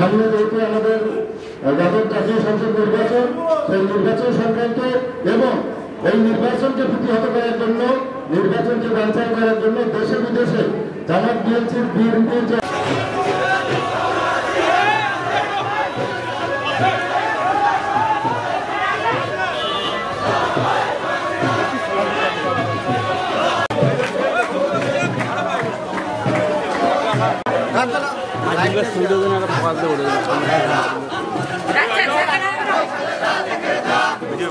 সামনে যেহেতু আমাদের যাদের জাতীয় সংসদ নির্বাচন, সেই নির্বাচন সংক্রান্ত এবং এই নির্বাচনকে প্রতিহত করার জন্য, নির্বাচনকে বানচাল করার জন্য দেশে বিদেশে জামাত বিএনপির বিরুদ্ধে आज बस वीडियो देना का बहुत दौड़ रहा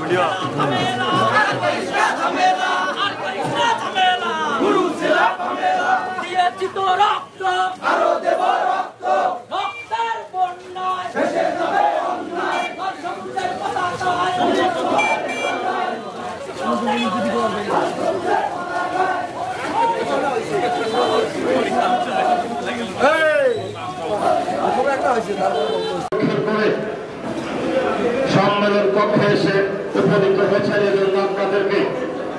है वीडियो সম্মেলন কক্ষে এসে উপনীত হয়েছেন। এজন্য আপনাদেরকে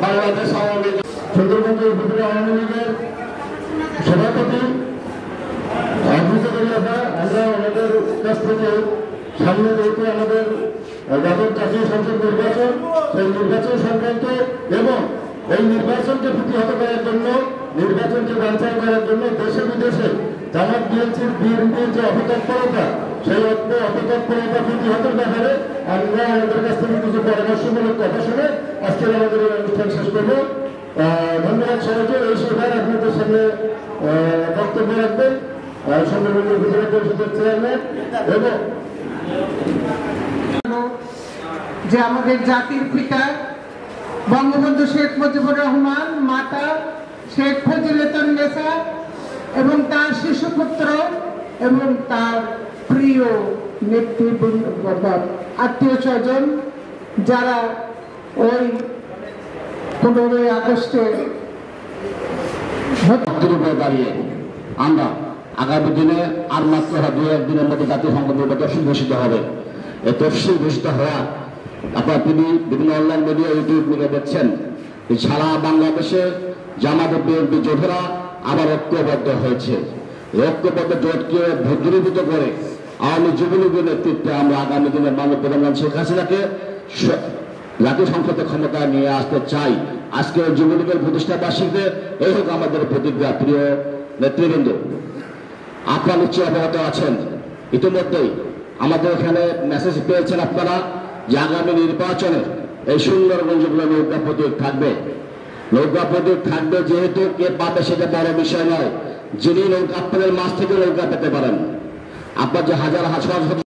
বাংলাদেশ আওয়ামী লীগ সুন্দরবন্দ উপজেলা আওয়ামী লীগের সভাপতি আমরা আমাদের কাছ থেকে সামনে যেহেতু আমাদের যাদের জাতীয় সংসদ নির্বাচন, সেই নির্বাচন সংক্রান্ত এবং এই নির্বাচনকে প্রতিহত করার জন্য, নির্বাচনকে বানচাল করার জন্য দেশে বিদেশে জামাত বিএনপির যে অপতৎপরতা, সেই অপতৎপরতা প্রতিহতের ব্যাপারে আমরা আমাদের কাছ থেকে কিছু পরামর্শমূলক কথা শুনে আজকের আমাদের এই অনুষ্ঠান শেষ করবো। ধন্যবাদ সবাইকে। এই সভায় আপনাদের সামনে বক্তব্য রাখবেন সম্মেলনীয় উপজেলা পরিষদের চেয়ারম্যান এবং যে আমাদের জাতির পিতা বঙ্গবন্ধু শেখ মুজিবুর রহমান, মাতা শেখ ফজিলাতুন্নেসা এবং তার শিশুপুত্র এবং তার প্রিয় নেতৃবৃন্দ, আত্মীয় স্বজন যারা ওই 15 আগস্টে দাঁড়িয়ে আমরা আগামী দিনে আর মাত্র 2-1 দিনের মধ্যে জাতীয় সংসদ নির্বাচন ঘোষিত হবে। এই তফসিল ঘোষিত হওয়া আপনারা তিনি বিভিন্ন অনলাইন মিডিয়া ইউটিউব মিডিয়া দেখছেন। সারা বাংলাদেশে জামাত বিএনপি যোদ্ধারা আবার ঐক্যবদ্ধ হয়েছে। ঐক্যবদ্ধ জোটকে ভদ্রীভূত করে আওয়ামী যুবলীগের নেতৃত্বে আমরা আগামী দিনে মাননীয় প্রধানমন্ত্রী শেখ হাসিনাকে জাতীয় সংসদে ক্ষমতা নিয়ে আসতে চাই। আজকে যুবলীগের প্রতিষ্ঠাবার্ষিকীতে এই হোক আমাদের প্রতিজ্ঞা। প্রিয় নেতৃবৃন্দ, আপনারা নিশ্চয়ই অবগত আছেন, ইতিমধ্যেই আমাদের এখানে মেসেজ পেয়েছেন আপনারা যে আগামী নির্বাচনে এই সুন্দরগঞ্জ নৌকা প্রতীক থাকবে। নৌকা প্রতীক থাকবে যেহেতু কে পাবে সেটা বড় বিষয় নয়, যিনি নৌকা আপনাদের মাছ থেকে নৌকা পেতে পারেন। আপনার যে হাজার হাজার